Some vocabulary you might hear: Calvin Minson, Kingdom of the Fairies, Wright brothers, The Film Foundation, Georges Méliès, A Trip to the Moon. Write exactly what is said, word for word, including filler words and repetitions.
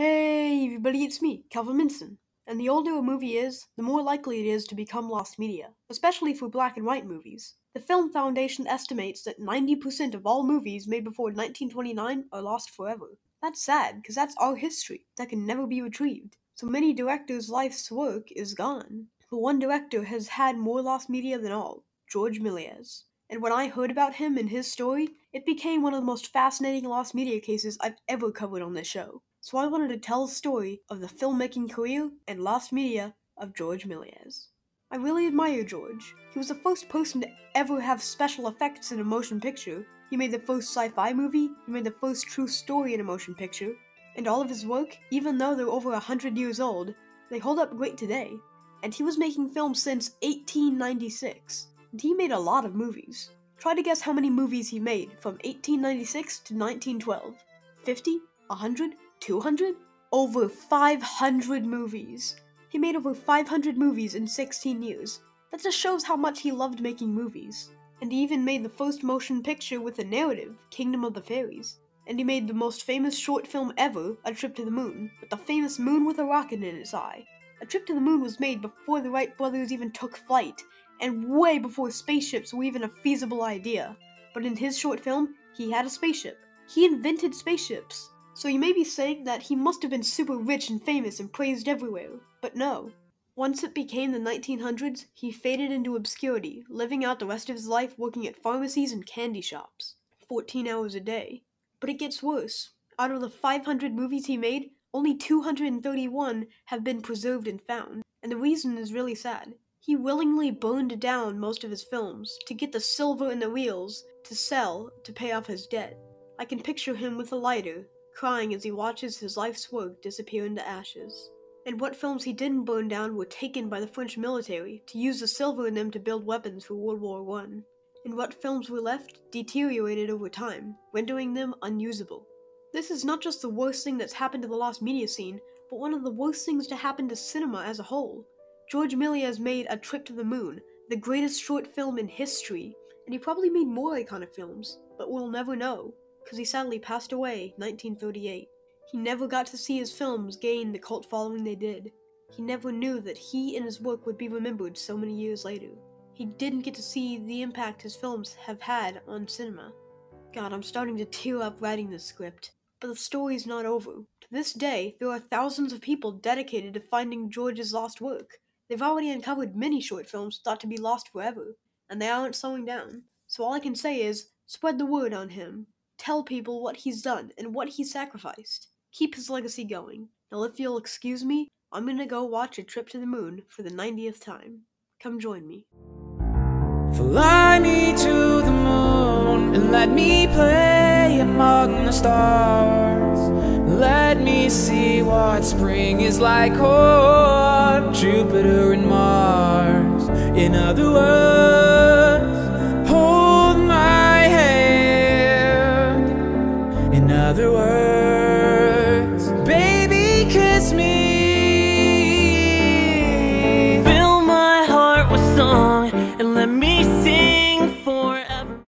Hey everybody, it's me, Calvin Minson, and the older a movie is, the more likely it is to become lost media, especially for black and white movies. The Film Foundation estimates that ninety percent of all movies made before nineteen twenty-nine are lost forever. That's sad, because that's our history that can never be retrieved. So many directors' life's work is gone. But one director has had more lost media than all, Georges Méliès. And when I heard about him and his story, it became one of the most fascinating lost media cases I've ever covered on this show. So I wanted to tell the story of the filmmaking career and lost media of Georges Méliès. I really admire Georges. He was the first person to ever have special effects in a motion picture. He made the first sci-fi movie, he made the first true story in a motion picture, and all of his work, even though they're over a hundred years old, they hold up great today. And he was making films since eighteen ninety-six, and he made a lot of movies. Try to guess how many movies he made from eighteen ninety-six to nineteen twelve. fifty? one hundred? two hundred? Over five hundred movies. He made over five hundred movies in sixteen years. That just shows how much he loved making movies. And he even made the first motion picture with a narrative, Kingdom of the Fairies. And he made the most famous short film ever, A Trip to the Moon, with the famous moon with a rocket in its eye. A Trip to the Moon was made before the Wright brothers even took flight, and way before spaceships were even a feasible idea. But in his short film, he had a spaceship. He invented spaceships. So you may be saying that he must have been super rich and famous and praised everywhere, but no. Once it became the nineteen hundreds, he faded into obscurity, living out the rest of his life working at pharmacies and candy shops, fourteen hours a day. But it gets worse. Out of the five hundred movies he made, only two hundred thirty-one have been preserved and found, and the reason is really sad. He willingly burned down most of his films to get the silver and the reels to sell to pay off his debt. I can picture him with a lighter, crying as he watches his life's work disappear into ashes. And what films he didn't burn down were taken by the French military to use the silver in them to build weapons for World War One. And what films were left deteriorated over time, rendering them unusable. This is not just the worst thing that's happened to the lost media scene, but one of the worst things to happen to cinema as a whole. Georges Méliès made A Trip to the Moon, the greatest short film in history, and he probably made more iconic films, but we'll never know, because he sadly passed away nineteen thirty-eight. He never got to see his films gain the cult following they did. He never knew that he and his work would be remembered so many years later. He didn't get to see the impact his films have had on cinema. God, I'm starting to tear up writing this script. But the story's not over. To this day, there are thousands of people dedicated to finding Georges' lost work. They've already uncovered many short films thought to be lost forever, and they aren't slowing down. So all I can say is, spread the word on him. Tell people what he's done and what he sacrificed. Keep his legacy going. Now if you'll excuse me, I'm gonna go watch A Trip to the Moon for the ninetieth time. Come join me. Fly me to the moon and let me play among the stars. Let me see what spring is like on Jupiter and Mars. In other words, hold my hand. In other words,